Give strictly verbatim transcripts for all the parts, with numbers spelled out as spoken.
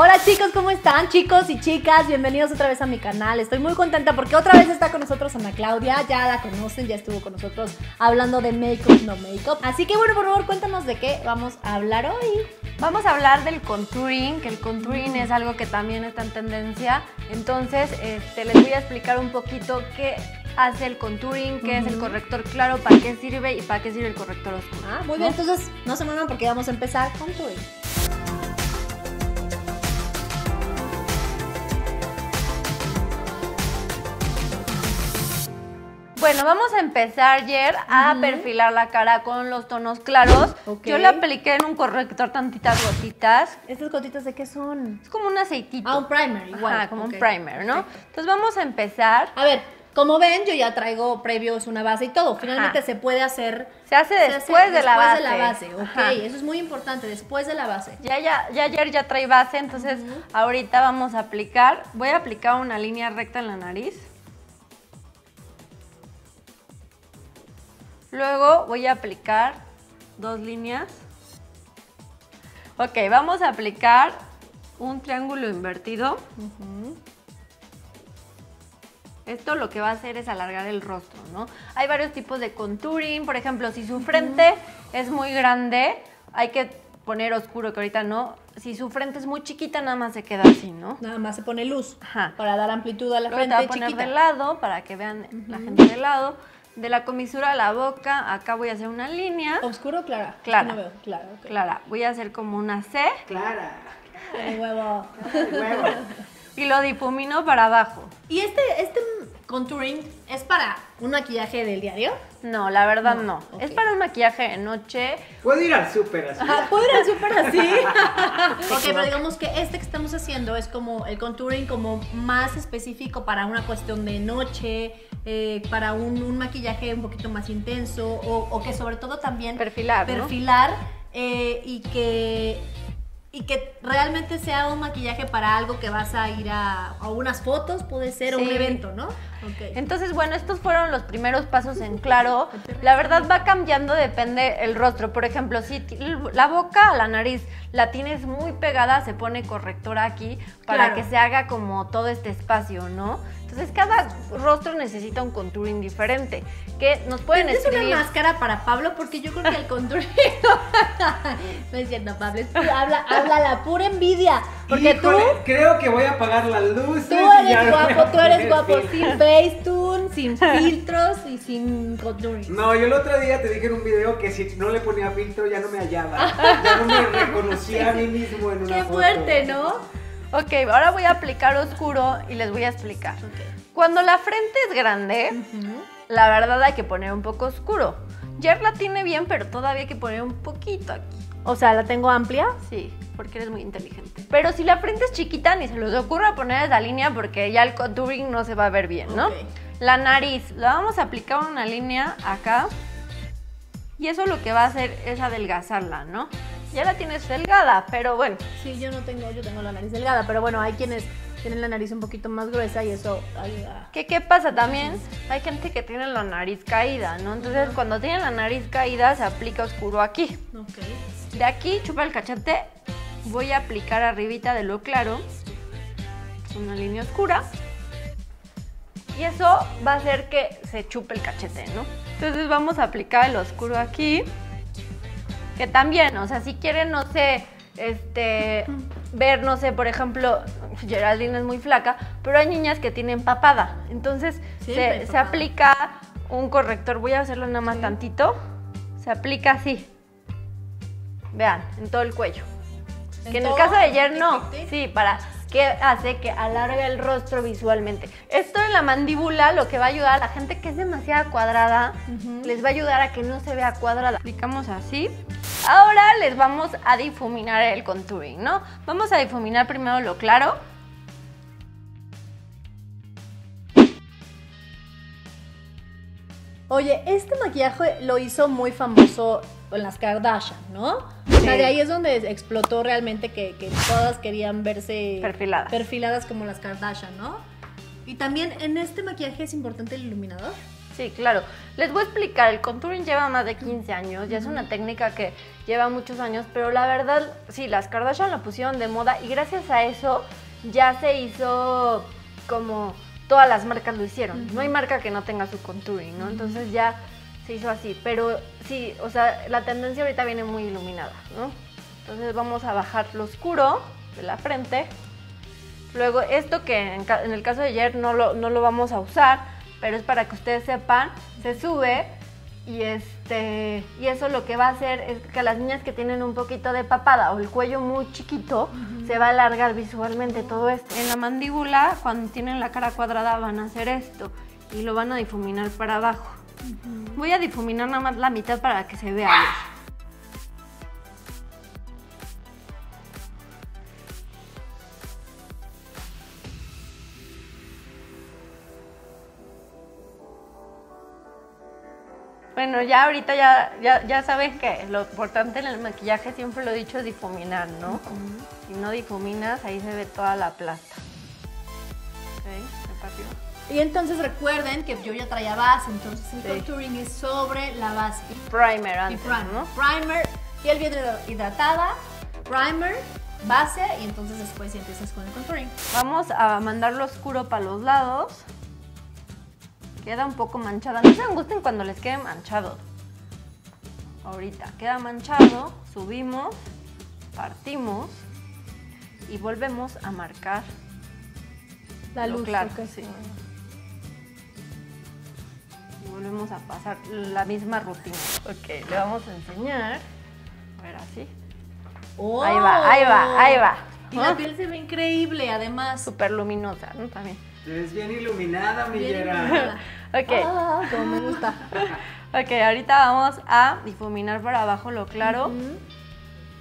Hola chicos, ¿cómo están? Chicos y chicas, bienvenidos otra vez a mi canal. Estoy muy contenta porque otra vez está con nosotros Ana Claudia. Ya la conocen, ya estuvo con nosotros hablando de make-up, no make-up. Así que bueno, por favor, cuéntanos de qué vamos a hablar hoy. Vamos a hablar del contouring, que el contouring mm. es algo que también está en tendencia. Entonces, este, les voy a explicar un poquito qué hace el contouring, qué uh-huh. es el corrector claro, para qué sirve y para qué sirve el corrector oscuro. Ah, muy ¿no? bien, entonces no se muevan porque vamos a empezar con contouring. Bueno, vamos a empezar, Ger, a uh-huh. perfilar la cara con los tonos claros. Okay. Yo le apliqué en un corrector tantitas gotitas. ¿Estas gotitas de qué son? Es como un aceitito. Ah, un primer igual. Ajá, como okay. un primer, ¿no? Perfecto. Entonces vamos a empezar. A ver, como ven, yo ya traigo previos una base y todo. Finalmente Ajá. se puede hacer... Se hace después, se hace de, después la base. de la base. Ok, Ajá. eso es muy importante, después de la base. Ya, ya, ya Ger ya trae base, entonces uh-huh. ahorita vamos a aplicar. Voy a aplicar una línea recta en la nariz. Luego voy a aplicar dos líneas. Ok, vamos a aplicar un triángulo invertido. Uh-huh. Esto lo que va a hacer es alargar el rostro, ¿no? Hay varios tipos de contouring. Por ejemplo, si su frente uh-huh. es muy grande, hay que poner oscuro, que ahorita no. Si su frente es muy chiquita, nada más se queda así, ¿no? Nada más se pone luz Ajá. para dar amplitud a la Luego frente chiquita. Te voy a poner chiquita. de lado para que vean uh-huh. la gente de lado. De la comisura a la boca, acá voy a hacer una línea. ¿Oscuro o clara? Clara. No veo. Clara, okay. Clara. Voy a hacer como una ce. Clara. El huevo. El huevo. Y lo difumino para abajo. ¿Y este, este contouring es para un maquillaje del diario? No, la verdad no. no. Okay. Es para un maquillaje de noche. ¿Puedo ir al súper así? ¿Puedo ir al súper así? Ok, pero digamos que este que estamos haciendo es como el contouring como más específico para una cuestión de noche, eh, para un, un maquillaje un poquito más intenso o, o que sobre todo también... Perfilar, Perfilar ¿no? eh, y que... Y que realmente sea un maquillaje para algo que vas a ir a, a unas fotos, puede ser, sí. o un evento, ¿no? Okay. Entonces, bueno, estos fueron los primeros pasos en claro. La verdad va cambiando, depende el rostro. Por ejemplo, si la boca, la nariz, la tienes muy pegada, se pone corrector aquí para claro. que se haga como todo este espacio, ¿no? Entonces, cada rostro necesita un contouring diferente, que nos pueden escribir. Es una máscara para Pablo, porque yo creo que el contouring... No es cierto, Pablo, es pura, habla, habla la pura envidia, porque Híjole, tú... creo que voy a apagar las luces. Tú eres ya guapo, tú eres guapo, sin Facetune, sin filtros y sin contouring. No, yo el otro día te dije en un video que si no le ponía filtro ya no me hallaba, ya no me reconocía a mí mismo en una Qué foto. Qué fuerte, ¿no? Ok, ahora voy a aplicar oscuro y les voy a explicar. Okay. Cuando la frente es grande, uh-huh. la verdad hay que poner un poco oscuro. Ger la tiene bien, pero todavía hay que poner un poquito aquí. O sea, ¿la tengo amplia? Sí, porque eres muy inteligente. Pero si la frente es chiquita, ni se les ocurra poner esa línea porque ya el contouring no se va a ver bien, ¿no? Okay. La nariz, la vamos a aplicar una línea acá. Y eso lo que va a hacer es adelgazarla, ¿no? Ya la tienes delgada, pero bueno. Sí, yo no tengo, yo tengo la nariz delgada, pero bueno, hay quienes tienen la nariz un poquito más gruesa y eso ayuda. ¿Qué, qué pasa? También hay gente que tiene la nariz caída, ¿no? Entonces, uh-huh. cuando tienen la nariz caída, se aplica oscuro aquí. Ok. De aquí, chupa el cachete, voy a aplicar arribita de lo claro una línea oscura. Y eso va a hacer que se chupe el cachete, ¿no? Entonces, vamos a aplicar el oscuro aquí. Que también, o sea, si quieren, no sé, este, ver, no sé, por ejemplo, Geraldine es muy flaca, pero hay niñas que tienen papada. Entonces, se, se aplica un corrector. Voy a hacerlo nada más sí. tantito. Se aplica así. Vean, en todo el cuello. ¿En que en todo? el caso de ayer no. Sí, para que hace que alargue el rostro visualmente. Esto en la mandíbula lo que va a ayudar a la gente que es demasiado cuadrada, uh-huh. les va a ayudar a que no se vea cuadrada. Aplicamos así. Ahora les vamos a difuminar el contouring, ¿no? Vamos a difuminar primero lo claro. Oye, este maquillaje lo hizo muy famoso en las Kardashian, ¿no? Sí. O sea, de ahí es donde explotó realmente que, que todas querían verse... Perfiladas. Perfiladas como las Kardashian, ¿no? Y también en este maquillaje es importante el iluminador. Sí, claro. Les voy a explicar, el contouring lleva más de quince años, ya es una técnica que lleva muchos años, pero la verdad, sí, las Kardashian la pusieron de moda y gracias a eso ya se hizo como todas las marcas lo hicieron. No hay marca que no tenga su contouring, ¿no? Entonces ya se hizo así, pero sí, o sea, la tendencia ahorita viene muy iluminada, ¿no? Entonces vamos a bajar lo oscuro de la frente. Luego esto que en, ca en el caso de ayer no lo, no lo vamos a usar, pero es para que ustedes sepan, se sube y, este, y eso lo que va a hacer es que las niñas que tienen un poquito de papada o el cuello muy chiquito, uh-huh, se va a alargar visualmente todo esto. En la mandíbula, cuando tienen la cara cuadrada, van a hacer esto y lo van a difuminar para abajo. Uh-huh. Voy a difuminar nada más la mitad para que se vea bien. Bueno, ya ahorita ya, ya, ya saben que lo importante en el maquillaje, siempre lo he dicho, es difuminar, ¿no? Uh-huh. Si no difuminas, ahí se ve toda la plata. ¿Ok? Y entonces recuerden que yo ya traía base, entonces el sí. contouring es sobre la base. Primer antes, y primer, ¿no? Primer, piel bien hidratada, primer, base, y entonces después empiezas con el contouring. Vamos a mandarlo oscuro para los lados. Queda un poco manchada, no se angusten cuando les quede manchado. Ahorita queda manchado, subimos, partimos y volvemos a marcar la luz. Claro, sí. Y volvemos a pasar la misma rutina. Ok, le vamos a enseñar. A ver, así. Oh. Ahí va, ahí va, ahí va. Y ¿Ah? la piel se ve increíble, además. Súper luminosa, ¿no? También. Es bien iluminada, mi Geraldine. Ok. Ah, como me gusta. Ok, ahorita vamos a difuminar por abajo lo claro. Uh-huh.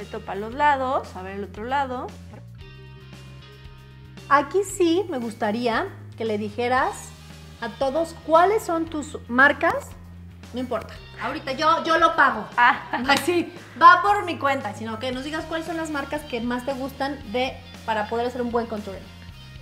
Esto para los lados, a ver el otro lado. Aquí sí me gustaría que le dijeras a todos cuáles son tus marcas. No importa, ahorita yo, yo lo pago. Ah. Así, va por mi cuenta, sino que nos digas cuáles son las marcas que más te gustan de, para poder hacer un buen contour.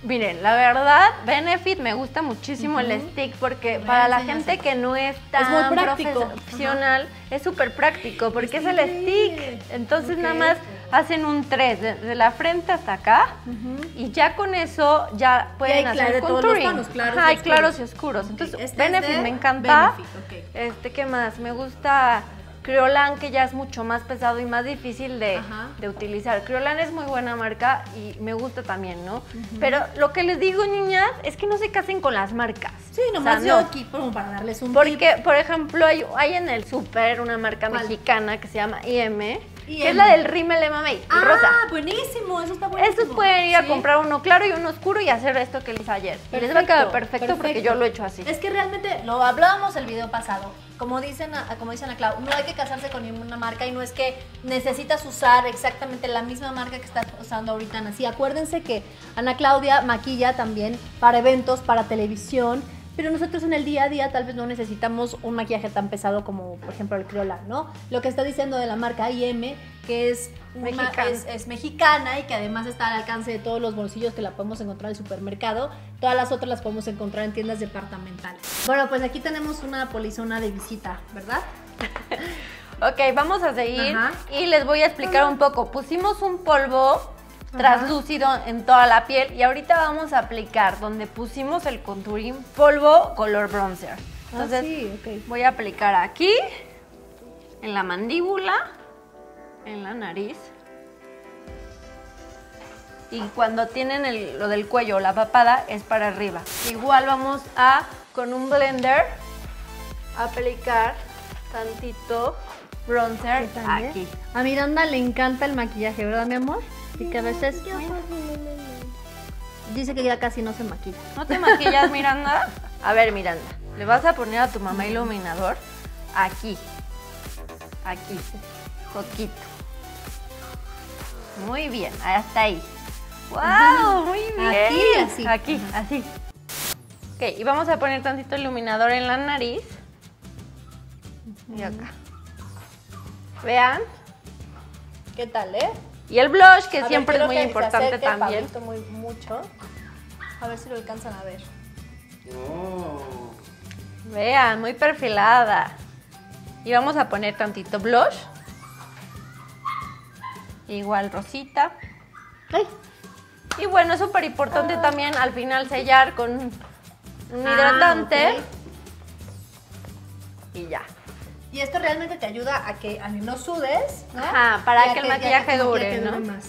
Miren, la verdad, Benefit me gusta muchísimo, uh-huh, el stick, porque bueno, para la gente que no es tan es profesional, uh-huh, es súper práctico porque sí, es el stick. Entonces okay, nada más hacen un tres, de, de la frente hasta acá, uh-huh, y ya con eso ya pueden hacer contouring. Hay claros, claros, Ajá, y claros y oscuros. Okay. Entonces este Benefit me encanta. Benefit, okay. Este, ¿qué más? Me gusta Criolan, que ya es mucho más pesado y más difícil de, de utilizar. Criolan es muy buena marca y me gusta también, ¿no? Uh-huh. Pero lo que les digo, niñas, es que no se casen con las marcas. Sí, nomás o sea, yo no, aquí como para darles un Porque, tip. Por ejemplo, hay, hay en el súper una marca ¿Cuál? mexicana que se llama I M, que es la del rímel M M A, el ah, rosa. Ah, buenísimo, eso está buenísimo. Estos pueden ir a sí. comprar uno claro y uno oscuro y hacer esto que les ayer. Perfecto, y les va a quedar perfecto, perfecto porque yo lo he hecho así. Es que realmente lo hablábamos el video pasado. Como dicen, como dicen a Clau, no hay que casarse con ninguna marca y no es que necesitas usar exactamente la misma marca que estás usando ahorita, Ana. Sí, acuérdense que Ana Claudia maquilla también para eventos, para televisión, pero nosotros en el día a día tal vez no necesitamos un maquillaje tan pesado como, por ejemplo, el Criolan, ¿no? Lo que está diciendo de la marca I M, que es mexicana. Es, es mexicana y que además está al alcance de todos los bolsillos, que la podemos encontrar en el supermercado. Todas las otras las podemos encontrar en tiendas departamentales. Bueno, pues aquí tenemos una polizona de visita, ¿verdad? Ok, vamos a seguir. Ajá. Y les voy a explicar un poco. Pusimos un polvo translúcido en toda la piel y ahorita vamos a aplicar donde pusimos el contouring polvo color bronzer. Entonces, ah, sí, okay. voy a aplicar aquí, en la mandíbula, en la nariz, y cuando tienen el, lo del cuello o la papada es para arriba. Igual vamos a, con un blender, aplicar tantito bronzer aquí. A Miranda le encanta el maquillaje, ¿verdad, mi amor? Y que a veces dice que ya casi no se maquilla. ¿No te maquillas, Miranda? A ver, Miranda, le vas a poner a tu mamá iluminador aquí, aquí, poquito. Muy bien, hasta ahí. ¡Wow! Muy bien. Aquí, así. Aquí, Ajá. así. Ok, y vamos a poner tantito iluminador en la nariz y acá. Vean. ¿Qué tal, eh? Y el blush, que a siempre ver, es muy que importante también. Muy, mucho. A ver si lo alcanzan a ver. Oh. Vean, muy perfilada. Y vamos a poner tantito blush. Igual rosita. Ay. Y bueno, es súper importante ah. también al final sellar con un hidratante. Ah, okay. Y ya. Y esto realmente te ayuda a que a mí no sudes, ¿no? Ajá, para que, que el maquillaje que dure, ¿no? Más.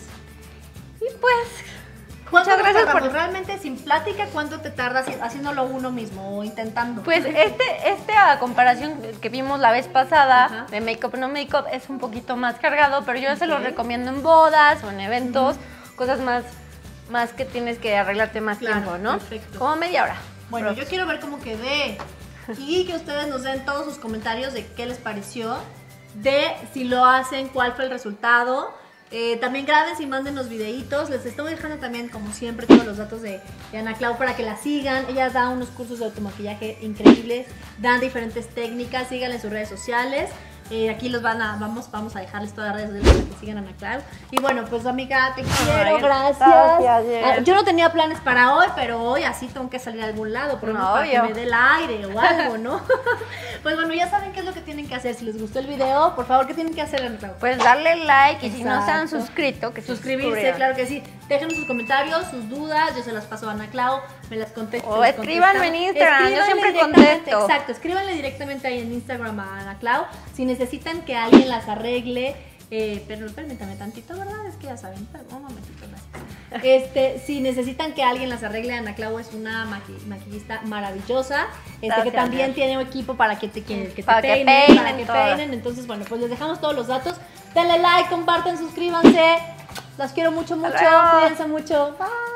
Y pues, muchas gracias por... Realmente, sin plática, ¿cuánto te tardas haciéndolo uno mismo o intentando? Pues este, este a comparación que vimos la vez pasada, ajá, de Makeup No Makeup, es un poquito más cargado, pero yo okay. se lo recomiendo en bodas o en eventos, uh-huh, cosas más, más que tienes que arreglarte más claro, tiempo, ¿no? Perfecto. Como media hora. Bueno, Props. yo quiero ver cómo quedé. Y que ustedes nos den todos sus comentarios de qué les pareció, de si lo hacen, cuál fue el resultado. Eh, también graben y manden los videitos. Les estoy dejando también, como siempre, todos los datos de, de Ana Clau para que la sigan. Ella da unos cursos de automaquillaje increíbles, dan diferentes técnicas, síganla en sus redes sociales. Eh, aquí los van a, vamos, vamos a dejarles todas las redes sociales para que sigan a Ana Clau. Y bueno, pues amiga, te quiero, Ay, gracias. gracias. Yo no tenía planes para hoy, pero hoy así tengo que salir a algún lado, por lo menos para que me dé el aire o algo, ¿no? Pues bueno, ya saben qué es lo que tienen que hacer. Si les gustó el video, por favor, ¿qué tienen que hacer, Ana Clau? Pues darle like. Exacto. Y si no se han suscrito, que suscribirse, suscriban. Claro que sí. Déjenos sus comentarios, sus dudas, yo se las paso a Ana Clau, me las contesto. O escríbanme en Instagram, escríbanle, yo siempre contesto. Exacto, escríbanle directamente ahí en Instagram a Ana Clau. Si necesitan que alguien las arregle, eh, pero permítanme tantito, ¿verdad? Es que ya saben, pero un momentito, gracias. Este, si necesitan que alguien las arregle, Ana Clau es una maqui maquillista maravillosa, este, gracias, que también gracias. tiene un equipo para que te, que, que para te que peinen, peinen, para que todas. peinen. Entonces, bueno, pues les dejamos todos los datos. Denle like, compartan, suscríbanse. Las quiero mucho, mucho. Cuídense mucho. Bye.